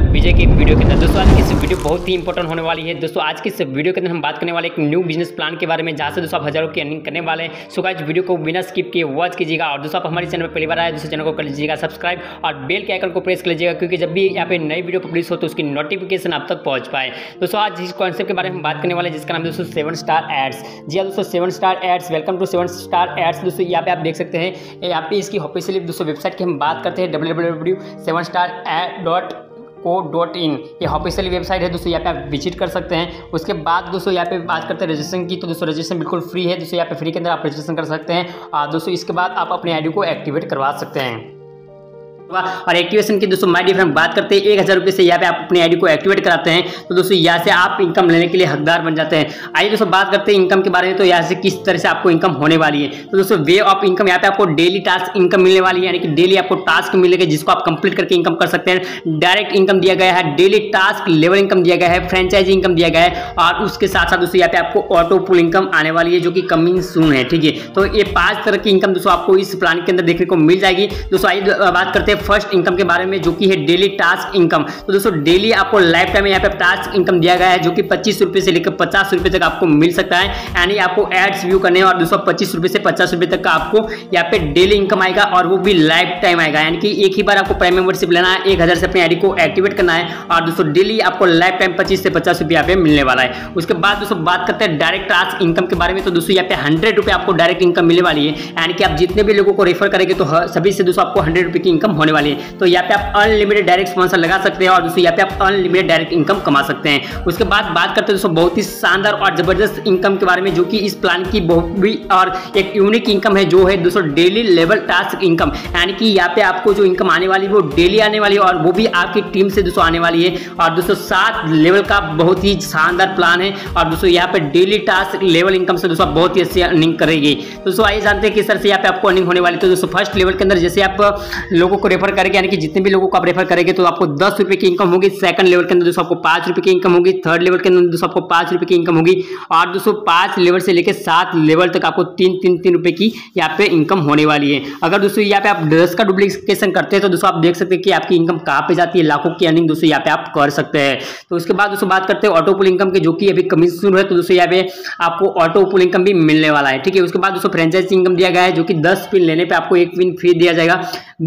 Channel विजय के video के अंदर। दोस्तों आज की इस वीडियो बहुत ही इंपॉर्टेंट होने वाली है। दोस्तों आज की इस वीडियो के अंदर हम बात करने वाले एक न्यू बिजनेस प्लान के बारे में, जहाँ से दोस्तों आप हजारों की अर्निंग करने वाले हैं। सो गाइस वीडियो को बिना स्किप किए वॉच कीजिएगा। और दोस्तों आप हमारे चैनल पर पहली बार आए, दोस्तों चैनल को कर लीजिएगा सब्सक्राइब और बेल के आइकन को प्रेस कर लीजिएगा, क्योंकि जब भी यहाँ पे नई वीडियो पब्लिश हो तो उसकी नोटिफिकेशन आप तक पहुँच पाए। दोस्तों आज जिस कॉन्सेप्ट के बारे में बात करने वाले हैं, जिसका नाम दोस्तों सेवन स्टार एड्स। जी हाँ दोस्तों, seven star ads, welcome to seven star ads. दोस्तों यहाँ पे आप देख सकते हैं, यहाँ पे इसकी ऑफिशियली दोस्तों वेबसाइट की हम बात करते हैं, www.7starad.co.in ये ऑफिशियल वेबसाइट है। दोस्तों यहाँ पे आप विजिट कर सकते हैं। उसके बाद दोस्तों यहाँ पे बात करते हैं रजिस्ट्रेशन की, तो दोस्तों रजिस्ट्रेशन बिल्कुल फ्री है। दोस्तों यहाँ पे फ्री के अंदर आप रजिस्ट्रेशन कर सकते हैं। और दोस्तों इसके बाद आप अपने आईडी को एक्टिवेट करवा सकते हैं। और एक्टिवेशन की दोस्तों माय डिफरेंट बात करते हैं, 1000 रुपये से यहाँ पे आप अपने आईडी को एक्टिवेट कराते हैं, तो दोस्तों यहाँ से आप इनकम लेने के लिए हकदार बन जाते हैं। आइए दोस्तों बात करते हैं इनकम के बारे में, तो यहाँ से किस तरह से आपको इनकम होने वाली है। तो दोस्तों वे ऑफ इनकम, यहाँ पे आपको डेली टास्क इनकम मिलने वाली है, यानी कि डेली आपको टास्क मिलेगा जिसको आप कंप्लीट करके इनकम कर सकते हैं। डायरेक्ट इनकम दिया गया है, डेली टास्क लेवल इनकम दिया गया है, फ्रेंचाइजी इनकम दिया गया है, और उसके साथ साथ दोस्तों यहाँ पे आपको ऑटो पुल इनकम आने वाली है जो कि कमिंग सून है, ठीक है। तो ये 5 तरह की इनकम दोस्तों आपको इस प्लान के अंदर देखने को मिल जाएगी। दोस्तों आइए बात करते हैं फर्स्ट इनकम के बारे में, जो कि है डेली टास्क इनकम। तो दोस्तों डेली आपको लाइफ टाइम यहाँ पे टास्क इनकम दिया गया है, जो कि 25 रुपये से लेकर 50 रुपये तक आपको मिल सकता है। यानी आपको एड्स व्यू करने और दोस्तों 25 रुपये से 50 रुपये तक का आपको यहाँ पे डेली इनकम आएगा, और वो भी लाइफ टाइम आएगा। यानी कि एक ही बार आपको प्राइम मेंबरशिप लेना है, 1000 से अपने आईडी को एक्टिवेट करना है, और दोस्तों डेली आपको लाइफ टाइम 25 से 50 रुपये यहाँ पे मिलने वाला है। उसके बाद दोस्तों बात करते हैं डायरेक्ट टास्क इनकम के बारे में, तो दोस्तों यहाँ पे 100 रुपये आपको डायरेक्ट इनकम मिलने वाली है। यानी कि आप जितने भी लोगों को रेफर करेंगे तो सभी से दोस्तों आपको 100 रुपये की इनकम होने वाली है। तो यहाँ पे आप अनलिमिटेड डायरेक्ट स्पॉन्सर लगा सकते हैं, और दोस्तों यहाँ पे आप अनलिमिटेड डायरेक्ट इनकम कमा सकते हैं। उसके बाद बात करते हैं दोस्तों बहुत ही शानदार और जबरदस्त इनकम के बारे में, जो कि इस प्लान की बहुत भी और एक यूनिक इनकम है, जो है दोस्तों डेली लेवल टास्क इनकम। यानी कि यहाँ पे आपको जो इनकम आने वाली है वो डेली आने वाली है, और वो भी आपकी टीम से दोस्तों आने वाली है। और दोस्तों 7 लेवल का बहुत ही शानदार प्लान है, और दोस्तों यहाँ पे डेली टास्क लेवल इनकम से दोस्तों बहुत ही अच्छी अर्निंग करेगी। दोस्तों आइए जानते हैं किस तरह से यहाँ पे आपको अर्निंग होने वाली है। तो दोस्तों फर्स्ट लेवल के अंदर जैसे आप लोगों को रेफर करेंगे, यानी कि जितने भी लोगों को आप रेफर करेंगे तो आपको 10 रुपये की इनकम होगी। सेकंड लेवल के अंदर दोस्तों आपको 5 रुपये की इनकम होगी। थर्ड लेवल के अंदर दोस्तों आपको 5 रुपये की इनकम होगी, और दोस्तों 5 लेवल से लेकर 7 लेवल तक आपको 3 रुपये की यहाँ पे इनकम होने वाली है। अगर दोस्तों यहाँ पे आप 10 का डुप्लीकेशन करते हैं तो दोस्तों आप देख सकते हैं कि आपकी इनकम कहाँ पे जाती है, लाखों की अर्निंग दोस्तों यहाँ पे आप कर सकते हैं। तो उसके बाद दोस्तों बात करते हैं ऑटो पुल इनकम की, जो कि अभी कमिंग सून है, तो दोस्तों यहाँ पे आपको ऑटो पुल इनकम भी मिलने वाला है, ठीक है। उसके बाद दोस्तों फ्रेंचाइजी इनकम दिया गया है, जो कि 10 पिन लेने पर आपको 1 पिन फ्री दिया जाएगा।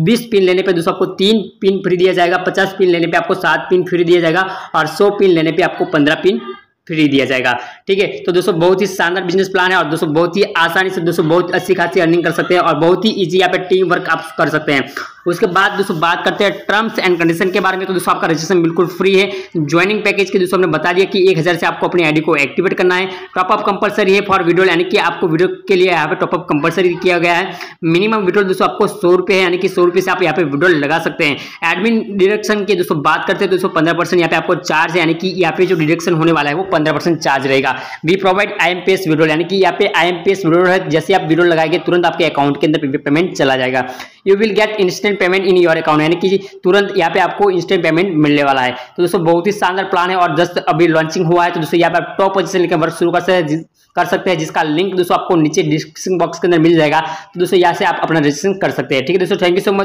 20 पिन लेने पे दोस्तों आपको 3 पिन फ्री दिया जाएगा। 50 पिन लेने पे आपको 7 पिन फ्री दिया जाएगा, और 100 पिन लेने पे आपको 15 पिन फ्री दिया जाएगा, ठीक है। तो दोस्तों बहुत ही शानदार बिजनेस प्लान है, और दोस्तों बहुत ही आसानी से दोस्तों बहुत अच्छी खासी अर्निंग कर सकते हैं, और बहुत ही इजी यहाँ पे टीम वर्क आप कर सकते हैं। उसके बाद दोस्तों बात करते हैं टर्म्स एंड कंडीशन के बारे में, तो दोस्तों आपका रजिस्ट्रेशन बिल्कुल फ्री है। ज्वाइनिंग पैकेज की दोस्तों हमने बता दिया कि 1000 से आपको अपनी आईडी को एक्टिवेट करना है। टॉपअप कंपलसरी है फॉर विड्रॉल, यानी कि आपको विड्रॉल के लिए यहाँ पे टॉपअप कंपलसरी किया गया है। मिनिमम विड्रॉल दोस्तों आपको 100 रुपये है, यानी कि 100 रुपये से आप यहाँ पे विड्रॉल लगा सकते हैं। एडमिन डिडक्शन की दोस्तों बात करते हैं, दोस्तों 15% यहाँ पे आपको चार्ज है, यानी कि यहाँ पे जो डिडक्शन होने वाला है वो 15% चार्ज रहेगा। वी प्रोवाइड IMPS विड्रॉल, यानी कि यहाँ पे IMPS विड्रॉल है, जैसे आप विड्रॉल लगाएंगे तुरंत आपके अकाउंट के अंदर पेमेंट चला जाएगा। You will get instant payment in your account, यानी कि तुरंत यहाँ पे आपको इंस्टेंट पेमेंट मिलने वाला है। तो दोस्तों बहुत ही शानदार प्लान है, और जस्ट अभी लॉन्चिंग हुआ है, तो दोस्तों यहाँ पे आप टॉप पोजीशन लेकर वर्क शुरू कर सकते हैं, जिसका लिंक दोस्तों आपको नीचे डिस्क्रिप्शन बॉक्स के अंदर मिल जाएगा। तो दोस्तों यहाँ से आप अपना रजिस्ट्रेशन कर सकते हैं, ठीक है। दोस्तों थैंक यू सो मच।